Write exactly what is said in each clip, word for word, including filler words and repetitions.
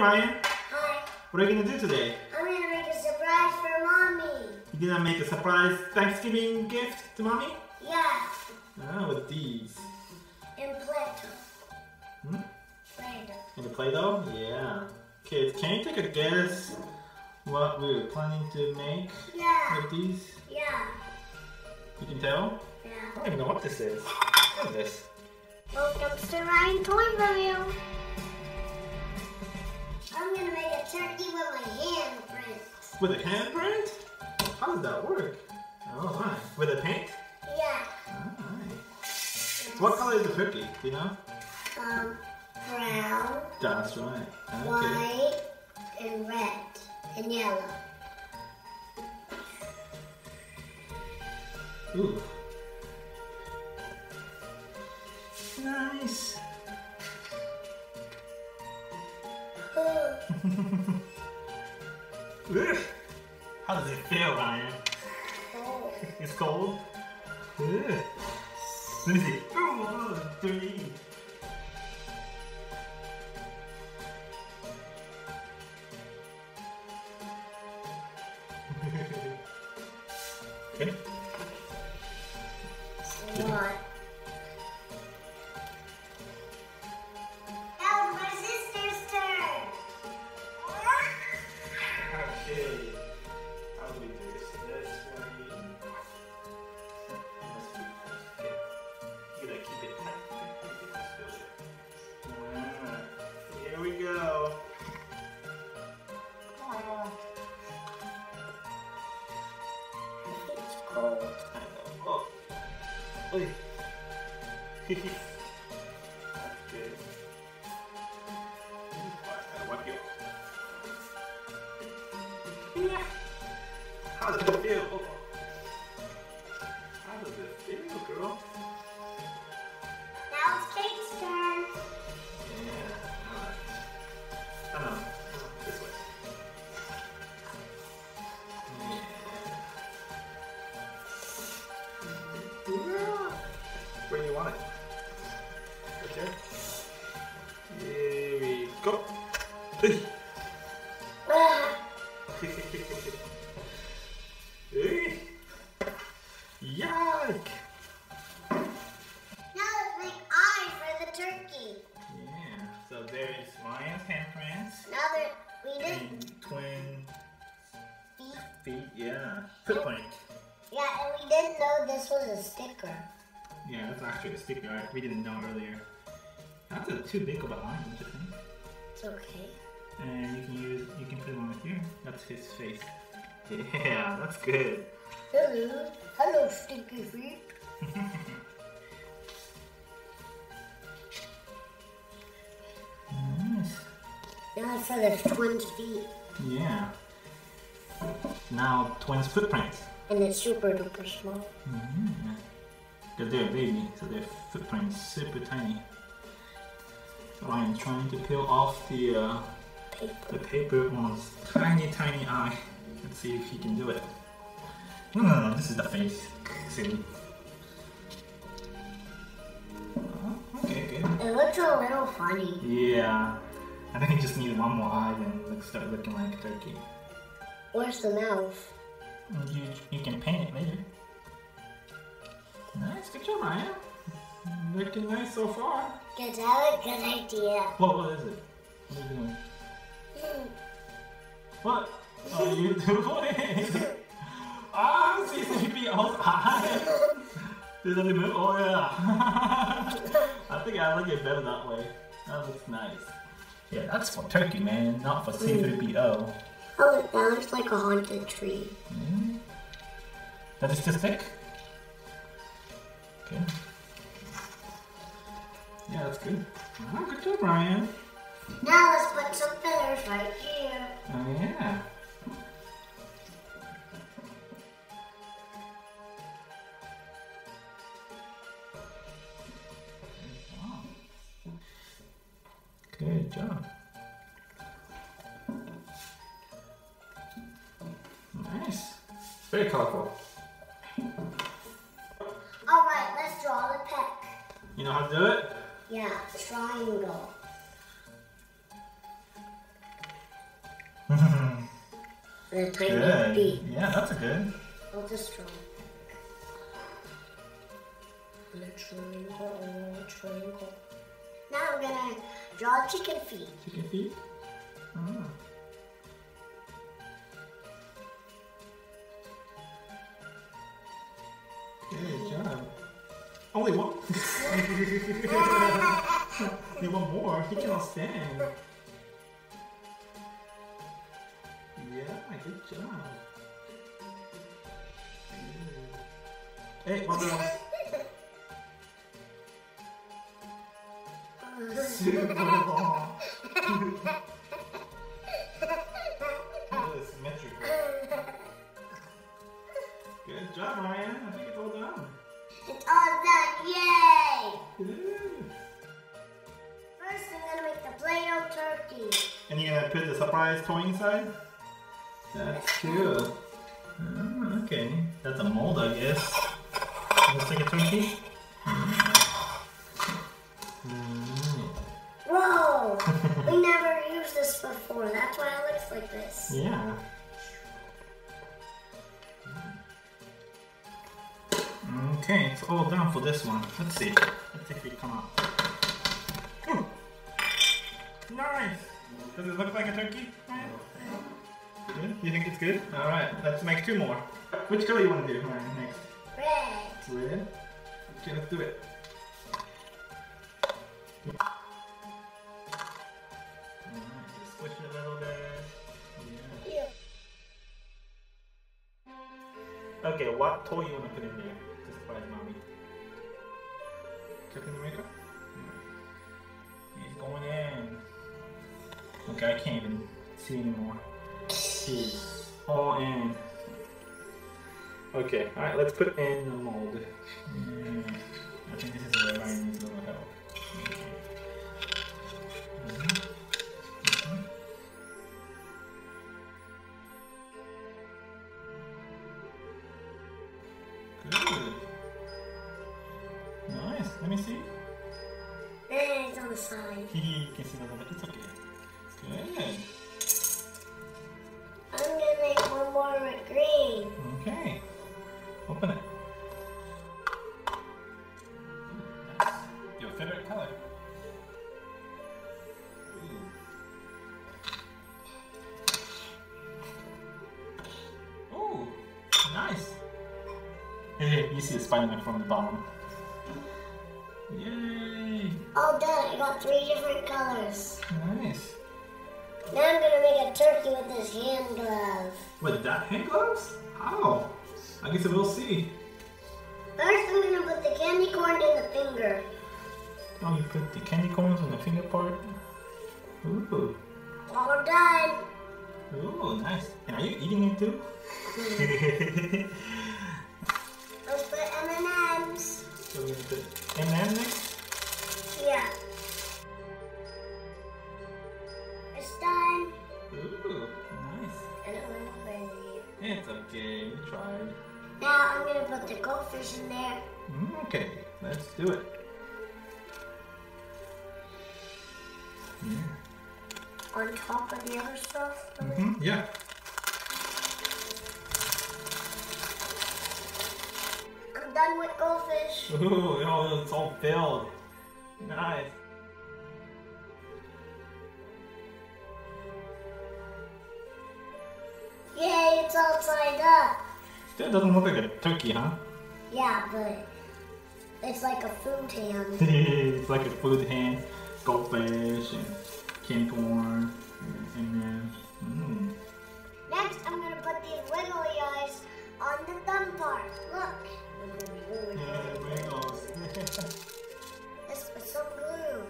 Ryan. Hi. What are you gonna do today? I'm gonna make a surprise for Mommy. You're gonna make a surprise Thanksgiving gift to Mommy? Yeah. Ah, with these. And Play-Doh. Hmm? Play-Doh. And the Play-Doh? Yeah. Kids, can you take a guess what we were planning to make yeah. with these? Yeah. You can tell? Yeah. I don't even know what this is. What is this? Welcome to Ryan ToysReview. I'm gonna make a turkey with my handprint. With a handprint? How does that work? Oh, my. With a paint? Yeah. All right. Yes. What color is the turkey? Do you know? Um, brown. That's right. Okay. White and red and yellow. Ooh. Nice. How does it feel, Ryan? Cold. It's cold? Let me see. Oh, dirty. Okay. What? Cold. I know. Oh. Oy. That's good. I want you. Yeah. How does it feel? Oh. How does it feel, girl? Now it's Kate's turn. Yeah. Alright. I don't know. Where do you want it? Right there? Here we go. Yuck! Now let's make eyes for the turkey. Yeah, so there is Ryan's handprints. Now that we did twin feet. Feet, yeah. Footprint. Yeah, and we didn't know this was a sticker. Yeah, that's actually a sticker. Right? We didn't know earlier. That's a too big of a line, don't you think? It's okay. And you can use, you can put one right here. That's his face. Yeah, that's good. Hello, hello, stinky feet. Nice. Now it's for the twins' feet. Yeah. Now twins' footprints. And it's super duper small. Mm-hmm. Because they're a baby, so their footprint is super tiny. So I am trying to peel off the uh, paper. the paper on his tiny, tiny eye. Let's see if he can do it. No, no, no, this is the face. Silly. Uh, okay, good. It looks a little funny. Yeah. I think he just needs one more eye and start looking like a turkey. Where's the mouth? You, you can paint it later. Nice, good job, Ryan. Looking nice so far. Good, I have a good idea. What, what is it? What are you doing? Mm. What are you doing? Ah, C three P O's eye! Does it move? Oh, yeah. I think I like it better that way. That looks nice. Yeah, that's for turkey, man, not for C three P O. Mm. Oh, that looks like a haunted tree. Mm. That is too thick? Okay. Yeah, that's good. Oh, good job, Ryan. Now let's put some feathers right here. Oh, yeah. Good job. Good job. Nice. Very colorful. Draw the peck. You know how to do it? Yeah, triangle. And a tiny good. bee. Yeah, that's a good. I'll just draw. And a triangle, a triangle. Now we're gonna draw chicken feet. Chicken feet? Ah. Good job. Oh, they want. They want more. He cannot stand. Yeah, good job. Good. Hey, one more. Super long. Really symmetrical. Good job, Ryan. I think it's all done. It's all done. Yay! Good. First, I'm gonna make the Play Doh turkey. And you're gonna put the surprise toy inside. That's cool. Mm, okay, that's a mold, I guess. Looks like a turkey. Whoa! We never used this before. That's why it looks like this. Yeah. Okay, it's all done for this one. Let's see. Let's see if we come up. Ooh. Nice. Does it look like a turkey? Good? You think it's good? Alright, let's make two more. Which color you want to do? Alright, next. Red. Red? Okay, let's do it. Alright, just squish it a little bit. Yeah. Yeah. Okay, what toy you want to put in there to surprise mommy? Captain America? Yeah. He's going in. Okay, I can't even see anymore. All in. Okay, alright, let's put it in the mold. Yeah. I think this is where Ryan needs a little help. Okay. Mm-hmm. Mm-hmm. Good. Nice, let me see. There, it's on the side. He can see the little bit, it's okay. Good. Green. Okay. Open it. Ooh, nice. Your favorite color. Ooh. Ooh. Nice. Hey, you see the Spider Man from the bottom. Yay. All done. I got three different colors. Nice. Now I'm gonna make a turkey with this hand glove. With that hand gloves? Oh, I guess we'll see. First, I'm gonna put the candy corn in the finger. Oh, you put the candy corns on the finger part? Ooh. All done. Ooh, nice. And are you eating it too? Let's put M and M's. So we're gonna put M and M's next? Yeah. It's okay, we tried. Now I'm gonna put the goldfish in there. Mm, okay, let's do it. Yeah. On top of the other stuff? Mm-hmm, yeah. I'm done with goldfish. Ooh, oh, it's all filled. Nice. Yay, it's all tied up. Still doesn't look like a turkey, huh? Yeah, but it's like a food hand. It's like a food hand, goldfish, and candy corn, and then. Mm. Next, I'm gonna put these wiggly eyes on the thumb part. Look. Yeah, it wiggles. Let's put some glue.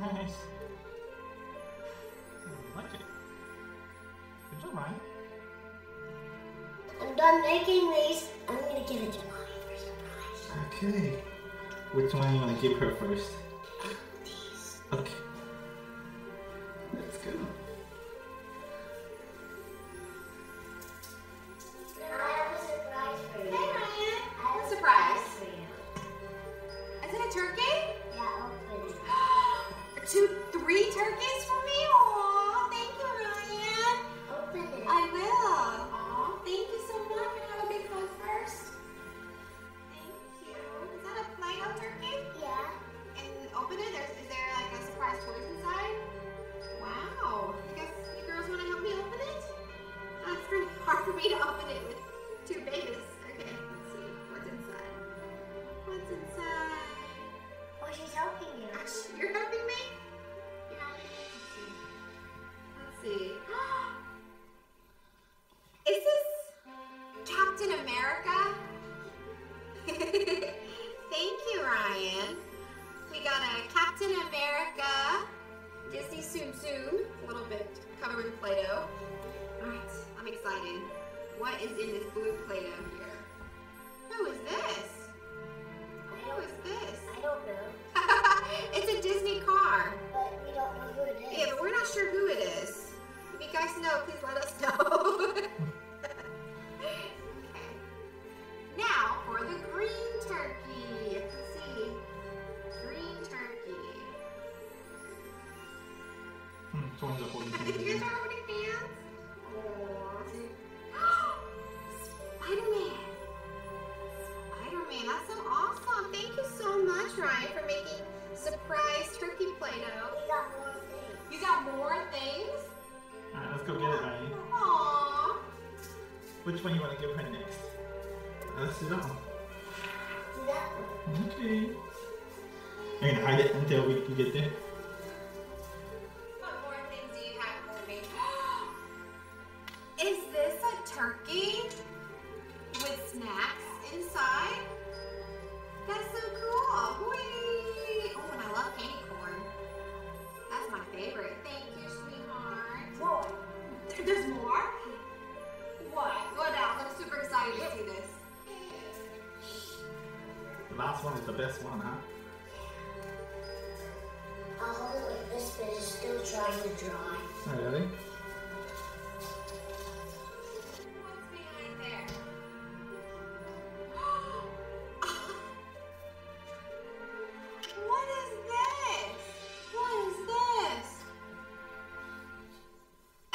Nice. I like it. Good job, Ryan. I'm done making these. I'm going to give it to mommy for surprise. Okay. Which one do you want to give her first? These. Okay. Let's go. soon, a little bit covered with Play Doh. Alright, I'm excited. What is in this blue Play Doh here? Who is this? Who is this? I don't know. It's a Disney car. But we don't know who it is. Yeah, but we're not sure who it is. If you guys know, please let us know. Okay. Now for the green turkey. Let's see. Green turkey. Mm, someone's holding hands. You guys are holding hands? Aww. Spider Man. Spider Man, that's so awesome. Thank you so much, Ryan, for making surprise turkey Play-Doh. You got more things. You got more things? Alright, let's go get it, Ryan. Aww. Which one you want to give her next? Let's do that one. That one. Okay. I'm going to hide it until we can get there. What more things do you have for me? Is this a turkey with snacks inside? That's so cool. Whee! Oh, and I love candy corn. That's my favorite. Thank you, sweetheart. More. There's more? What? What else? I'm super excited to see this. The last one is the best one, huh? I'll hold it like this, but it's still trying to dry. Oh, really? What's behind there? What is this? What is this?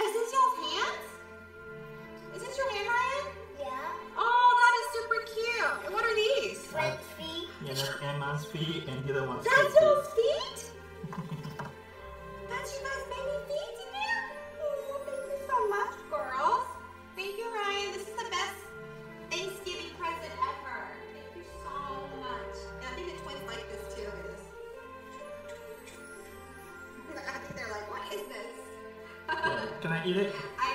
Is this y'all's hands? Is this your hand, Ryan? Yeah. Oh, that is super cute. And what are these? Fred's feet. Yeah, that's Emma's feet and the other one's feet. That's y'all's feet? That's you guys' baby feet in there? Oh, thank you so much, girls. Thank you, Ryan. This is the best Thanksgiving present ever. Thank you so much. And I think the twins like this too. I think they're like, what is this? Yeah, can I eat it? I